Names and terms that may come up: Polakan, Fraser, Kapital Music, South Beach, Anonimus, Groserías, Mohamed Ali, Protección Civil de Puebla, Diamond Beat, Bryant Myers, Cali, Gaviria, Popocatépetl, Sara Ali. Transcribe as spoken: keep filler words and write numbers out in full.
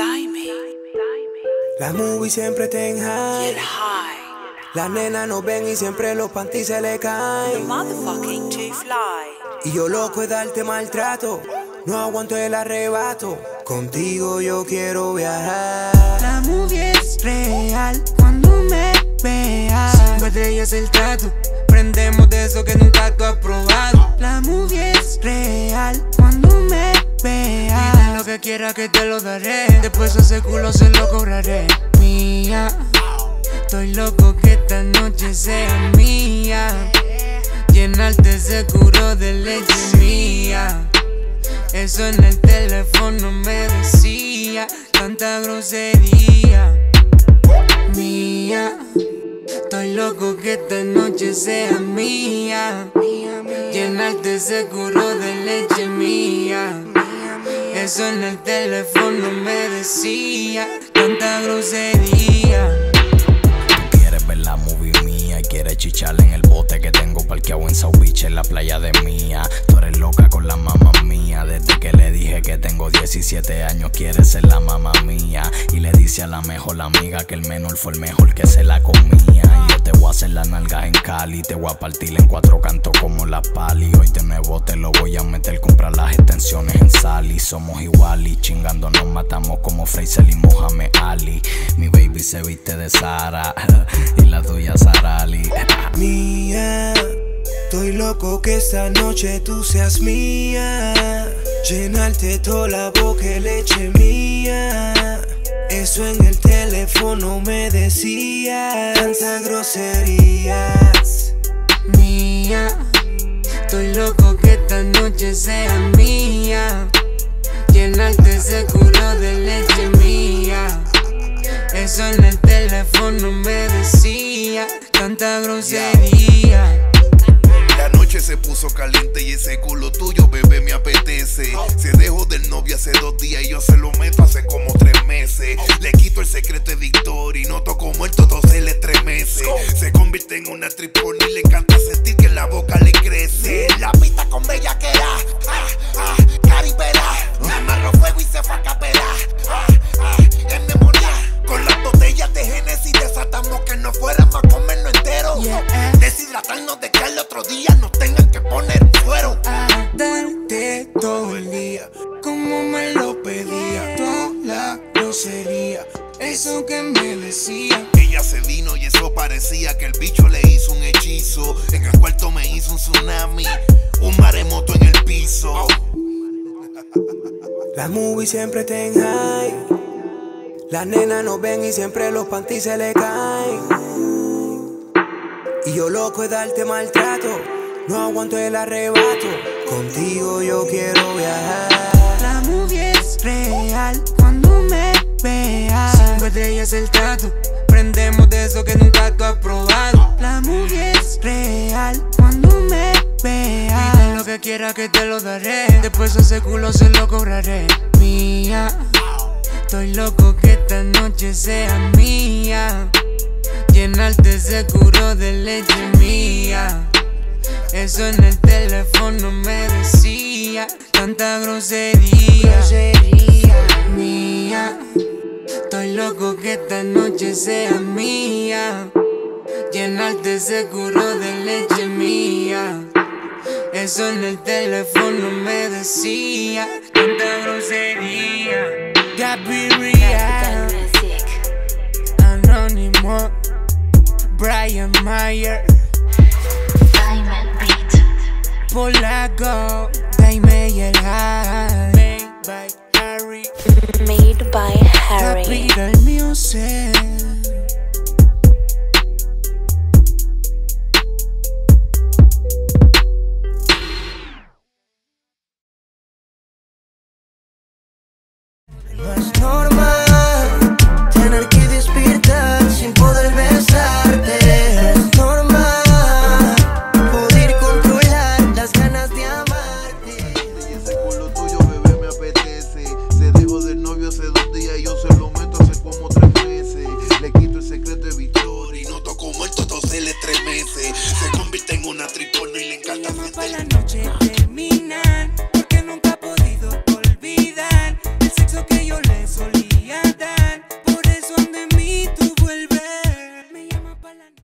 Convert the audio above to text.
Diamond. Las movies siempre ten high. Las nenas nos ven y siempre los panties se le caen. Y yo loco es darte maltrato, no aguanto el arrebato. Contigo yo quiero viajar. La movie es real, cuando me veas cinco estrellas el trato, prendemos de eso que nunca tú has probado. La movie es real, cuando me veas lo que quiera que te lo daré, después ese culo se lo cobraré. Mía, estoy loco que esta noche sea mía, llenarte seguro de leche mía. Eso en el teléfono me decía, tanta grosería. Mía, estoy loco que esta noche sea mía, llenarte seguro de leche mía. Eso en el teléfono me decía, tanta grosería. Tú quieres ver la movie mía, quieres chicharle en el bote que tengo parqueado en South Beach, en la playa de mía. Tú eres loca con la mamá mía, desde que le dije que tengo diecisiete años quiere ser la mamá mía. Y le dice a la mejor amiga que el menor fue el mejor que se la comía. Y yo te voy a hacer las nalgas en Cali, te voy a partir en cuatro cantos como la pali. Hoy de nuevo te lo voy a meter, comprar las extensiones en Sally. Somos igual y chingando nos matamos como Fraser y Mohamed Ali. Mi baby se viste de Sara y la tuya Sara Ali. Mía, estoy loco que esta noche tú seas mía, llenarte toda la boca leche mía. Eso en el teléfono me decías, tantas groserías. Mía, estoy loco que esta noche sea mía, llenarte seguro de leche mía. Eso en el teléfono me decía, tanta grosería. La noche se puso caliente y ese culo tuyo, bebé, me apetece. Se dejó del novio hace dos días y yo se lo meto hace como tres meses. Le quito el secreto de Victoria y noto como el todo se le estremece. Se convierte en una tripona y le encanta sentir que la boca le crece. La pista con bellaquera, ah, ah, caripera. Me amarró fuego y se fue a capera, ah, ah, en memoria. Con las botellas de Genesis desatamos que no fuera más comernos entero. Deshidratarnos de que al otro día no tengan que poner fuero. A darte todo el día, como me lo pedía, toda la grosería, eso que me decía. Ella se vino y eso parecía que el bicho le hizo un hechizo. En el cuarto me hizo un tsunami, un maremoto en el piso. Las movies siempre ten high. Las nenas nos ven y siempre los panties se le caen. Y yo loco es darte maltrato, no aguanto el arrebato. Contigo yo quiero viajar. La movie es real, cuando me veas cinco estrellas el trato, prendemos de eso que nunca tú has probado. La movie es real, cuando me veas pide lo que quiera que te lo daré, después ese culo se lo cobraré. Mía, estoy loco que esta noche sea mía, llenarte seguro de leche mía. Eso en el teléfono me decía, tanta grosería. Grosería. Mía, estoy loco que esta noche sea mía, llenarte seguro de leche mía. Eso en el teléfono me decía, tanta grosería. Gaviria, Anonimus, Bryant Myers, Diamond Beat, Polakan, Diamond Beat, made by Harry, made by Harry, Capital Music. Hace dos días yo se